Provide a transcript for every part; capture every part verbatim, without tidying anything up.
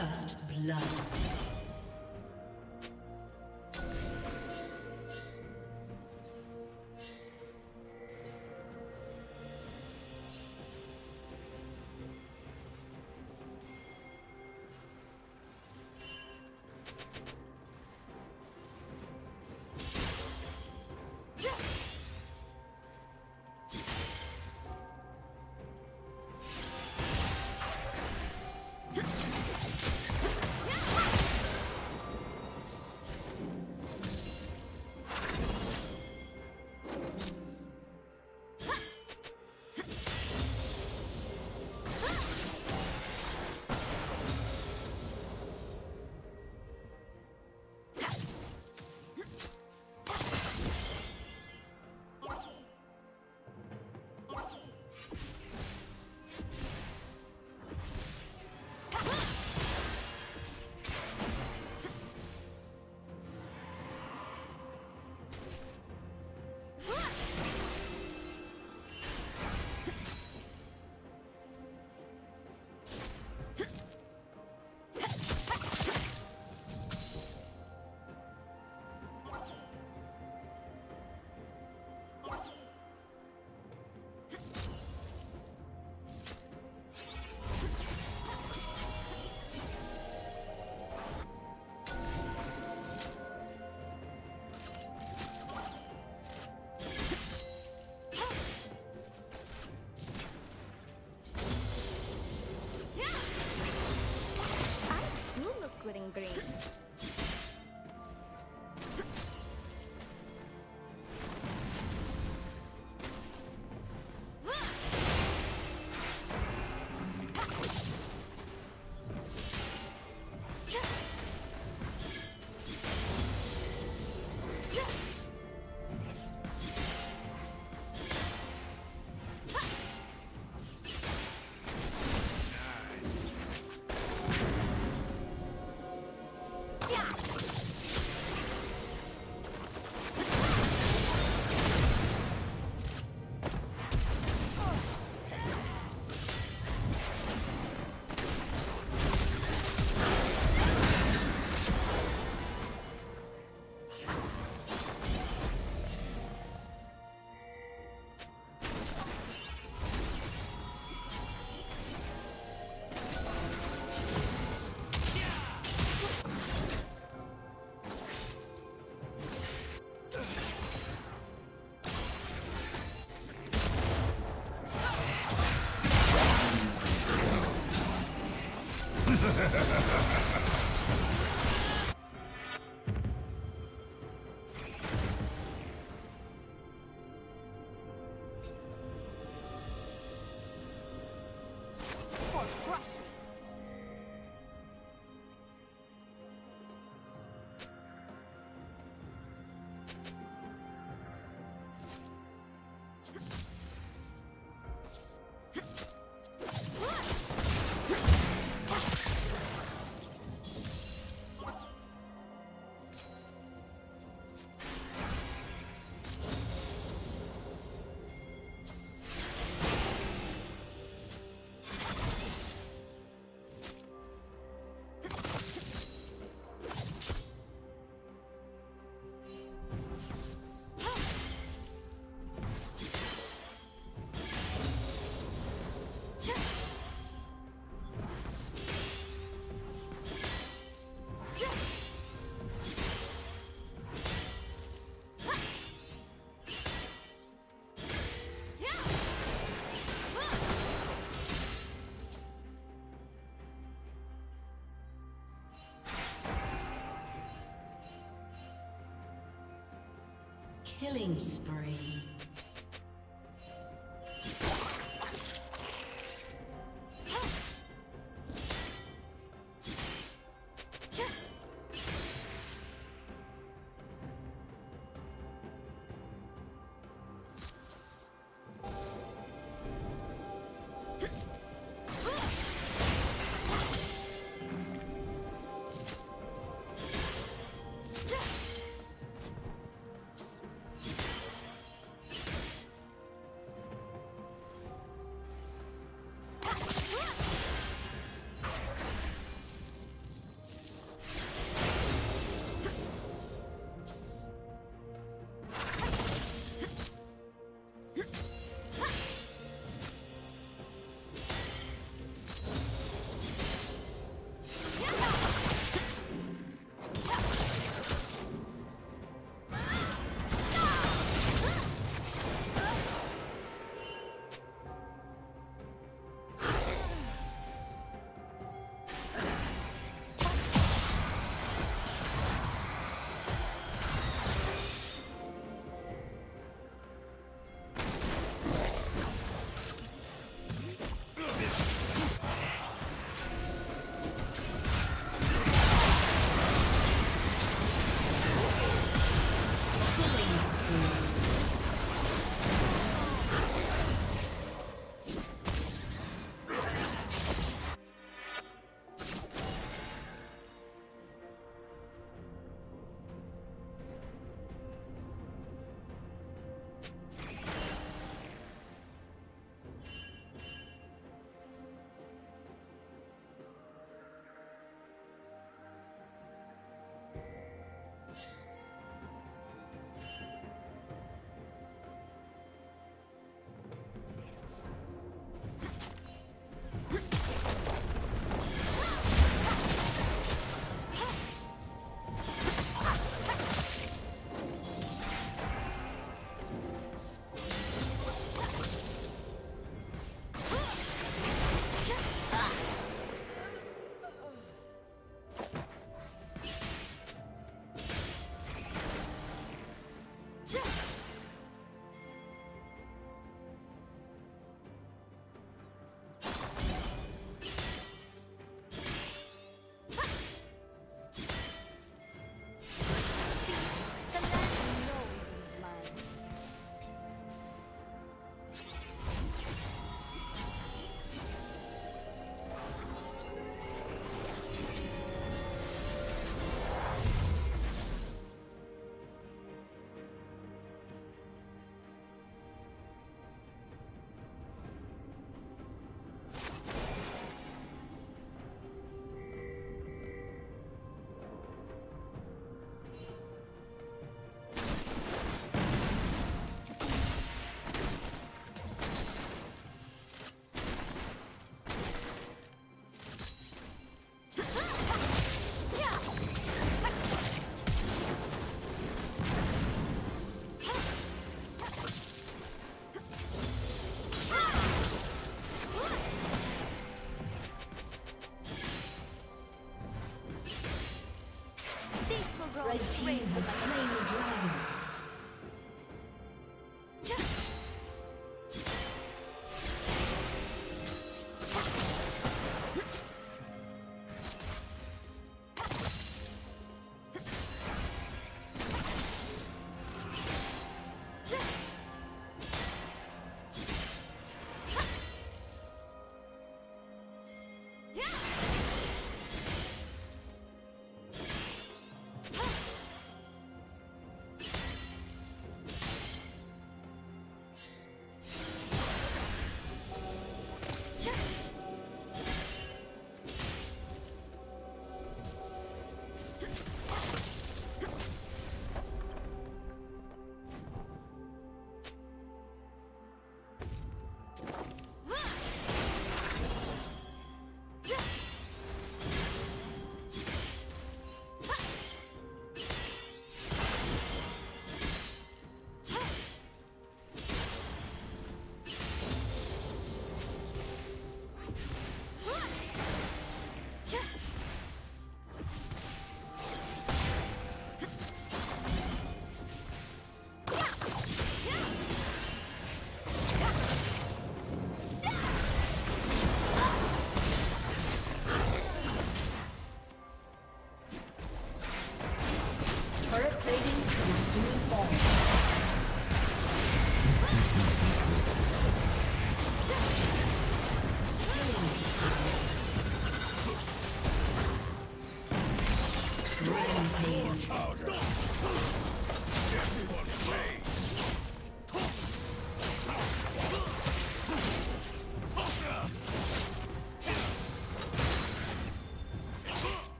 First blood. Green. Killing spree. Red team has slain the dragon.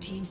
Team's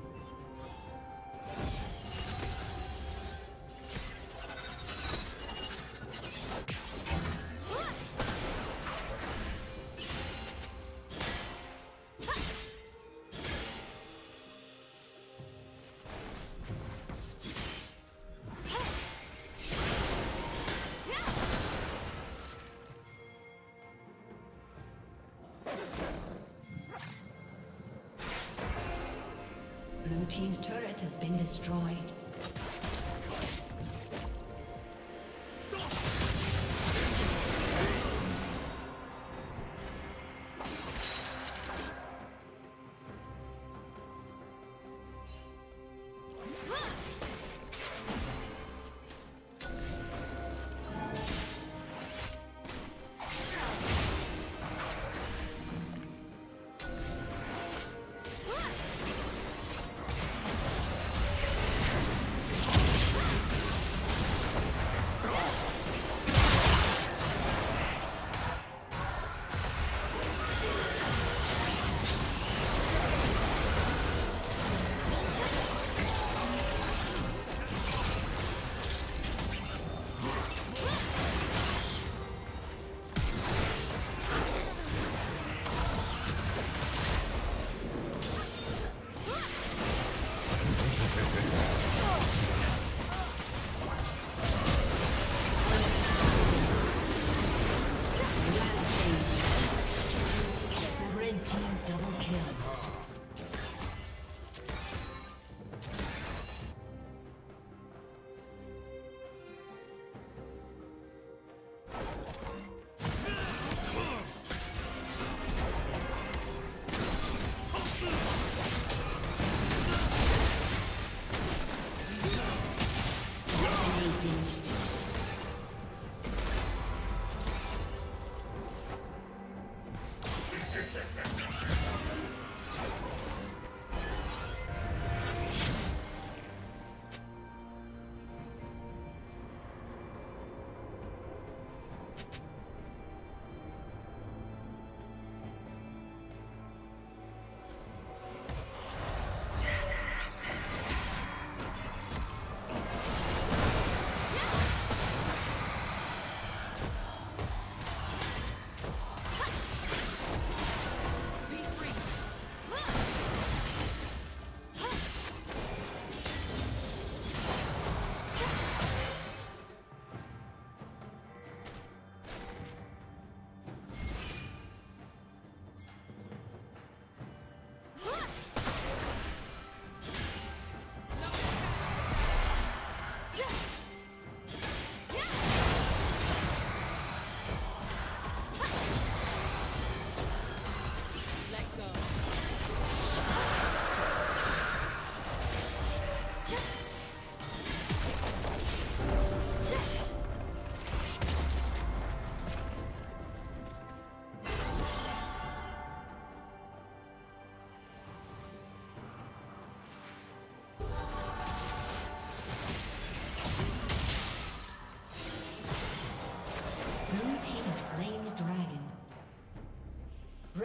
Team's turret has been destroyed.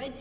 Red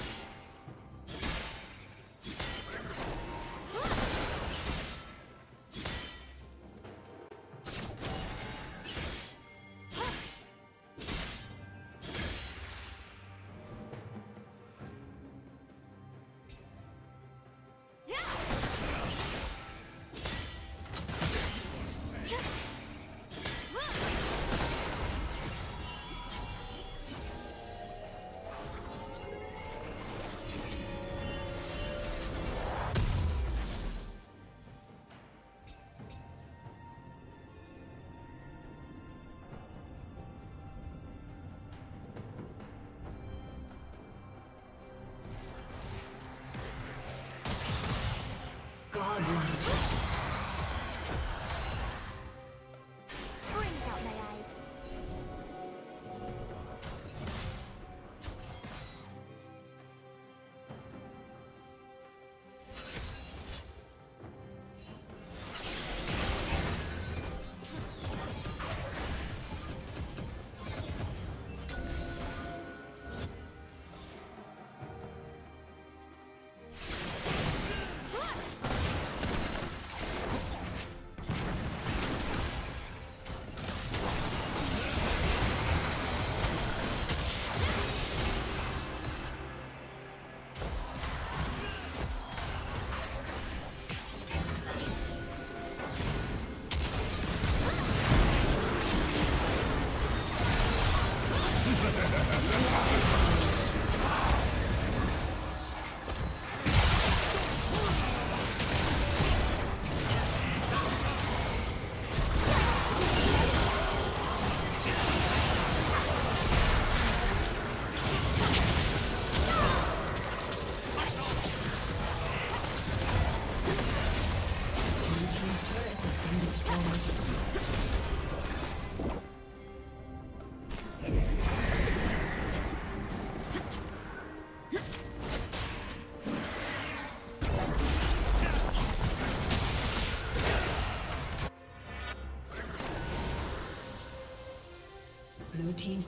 Blue team's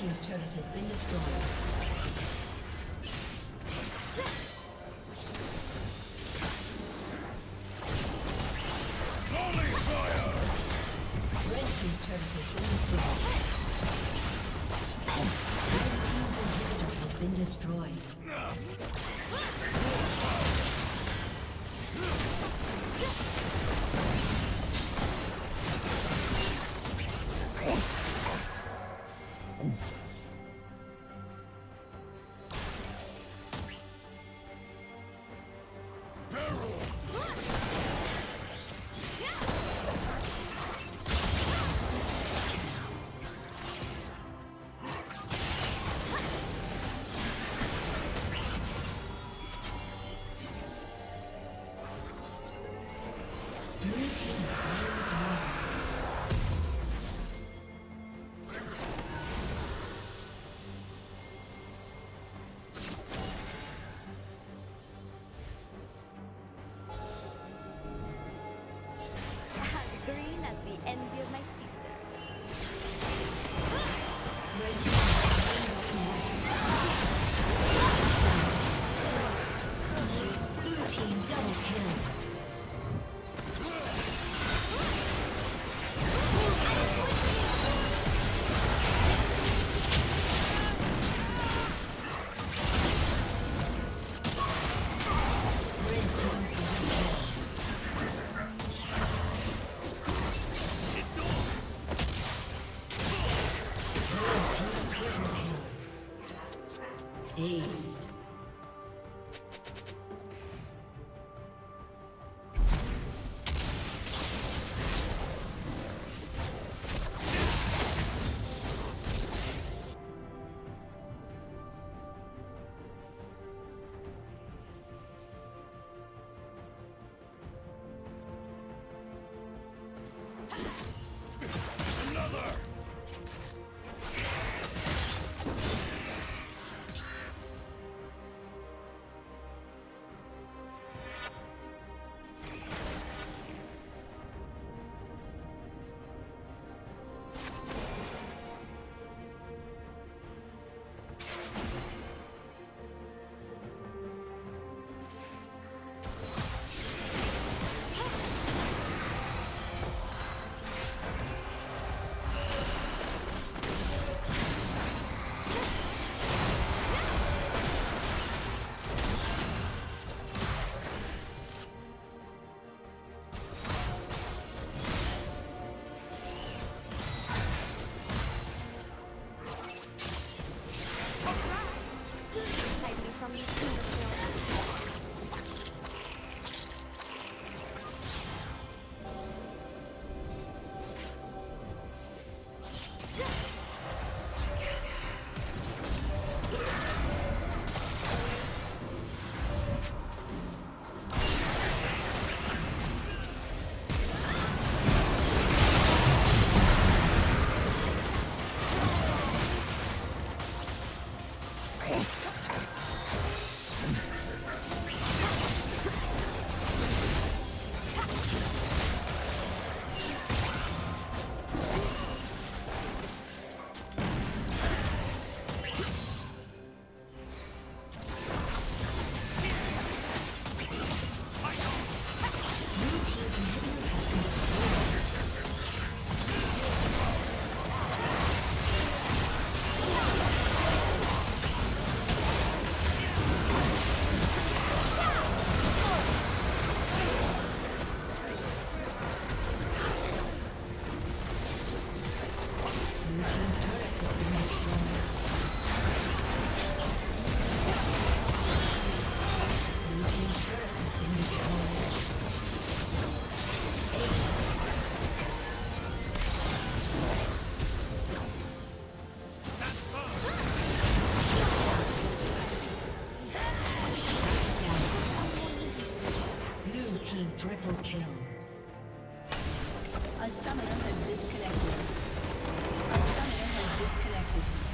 team's turret has been destroyed. A summoner has disconnected. A summoner has disconnected.